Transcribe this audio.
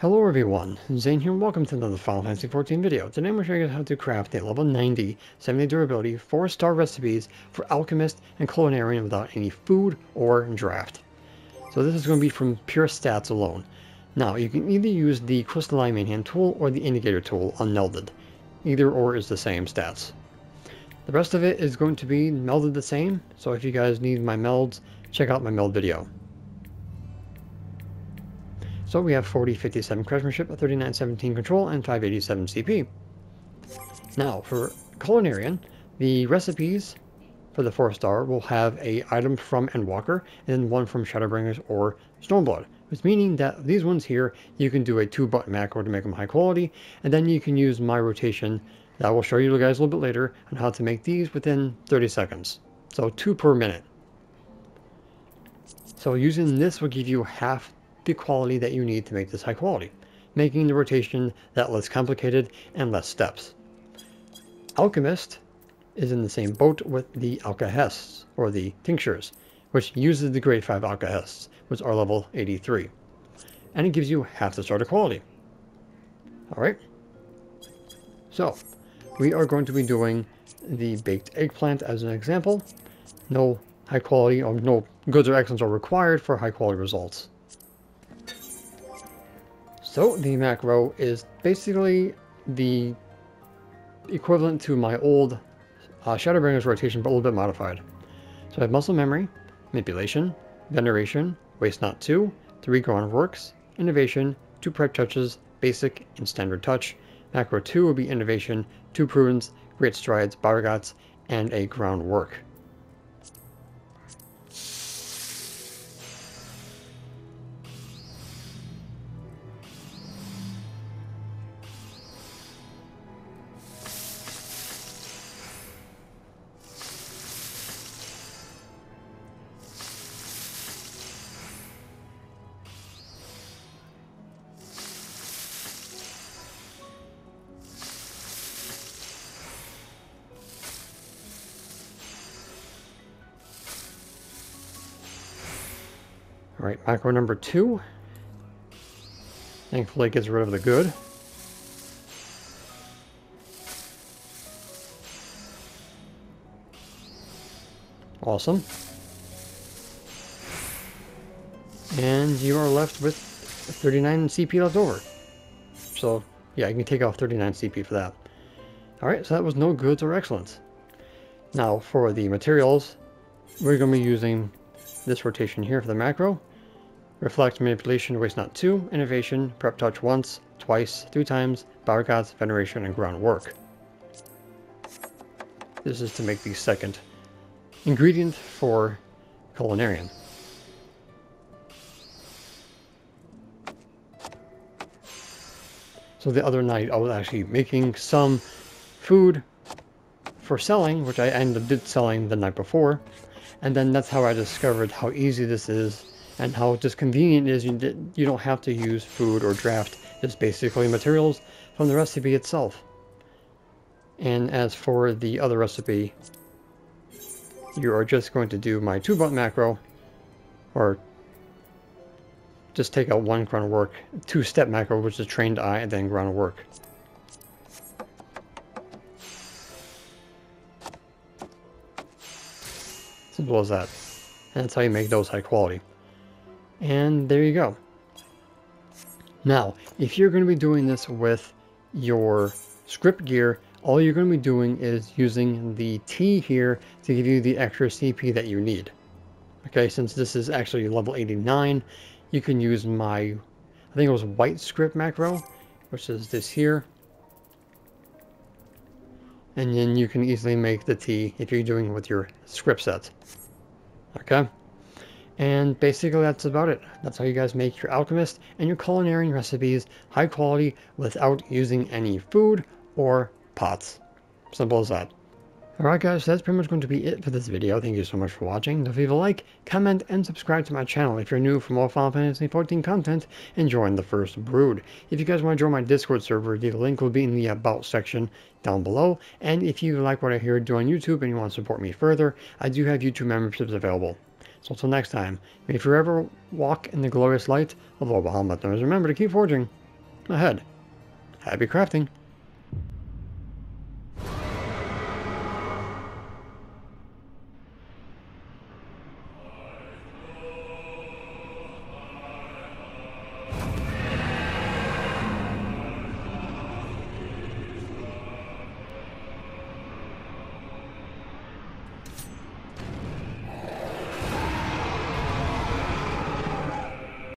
Hello everyone, Zane here and welcome to another Final Fantasy XIV video. Today we're showing you how to craft a level 90, 70 durability, 4-star recipes for Alchemist and Culinarian without any food or draft. So this is going to be from pure stats alone. Now you can either use the crystalline mainhand tool or the indicator tool unmelded. Either or is the same stats. The rest of it is going to be melded the same, so if you guys need my melds, check out my meld video. So we have 4057 craftsmanship, 3917 control, and 587 CP. Now for Culinarian, the recipes for the 4-star will have an item from Endwalker and then one from Shadowbringers or Stormblood, which meaning that these ones here you can do a 2-button macro to make them high quality, and then you can use my rotation that I will show you guys a little bit later on how to make these within 30 seconds. So 2 per minute. So using this will give you half the quality that you need to make this high quality, making the rotation that less complicated and less steps. Alchemist is in the same boat with the Alkahests, or the tinctures, which uses the grade 5 Alkahests, which are level 83, and it gives you half the starter quality. Alright, so we are going to be doing the baked eggplant as an example. No high quality or no goods or excellence are required for high quality results. So the macro is basically the equivalent to my old Shadowbringers rotation, but a little bit modified. So I have Muscle Memory, Manipulation, Veneration, Waste Knot 2, 3 Ground Works, Innovation, 2 Prep Touches, Basic, and Standard Touch. Macro 2 will be Innovation, 2 Prudence, Great Strides, Bargats, and a Ground Work. Alright, macro number 2. Thankfully it gets rid of the good. Awesome. And you are left with 39 CP left over. So, yeah, you can take off 39 CP for that. Alright, so that was no goods or excellence. Now, for the materials, we're going to be using this rotation here for the macro. Reflect, Manipulation, Waste Knot 2, Innovation, Prep Touch once, twice, 3 times, Bargats, Veneration, and Ground Work. This is to make the second ingredient for Culinarian. So the other night I was actually making some food for selling, which I ended up selling the night before, and then that's how I discovered how easy this is and how just convenient it is. You don't have to use food or draft, it's basically materials from the recipe itself. And as for the other recipe, you are just going to do my 2-button macro, or just take out one ground work, 2-step macro, which is Trained Eye and then Ground Work. Simple as that. And that's how you make those high quality. And there you go. Now, if you're going to be doing this with your script gear, all you're going to be doing is using the T here to give you the extra CP that you need. Okay, since this is actually level 89, you can use my, I think it was white script macro, which is this here. And then you can easily make the T if you're doing it with your script set. Okay? And basically that's about it. That's how you guys make your Alchemist and your Culinarian recipes high quality without using any food or pots. Simple as that. Alright guys, so that's pretty much going to be it for this video. Thank you so much for watching. Don't leave a like, comment, and subscribe to my channel if you're new for more Final Fantasy XIV content and join the First Brood. If you guys want to join my Discord server, the link will be in the About section down below. And if you like what I hear do on YouTube and you want to support me further, I do have YouTube memberships available. So until next time, may you forever walk in the glorious light of Obama Themas. Remember to keep forging. ahead. Happy crafting!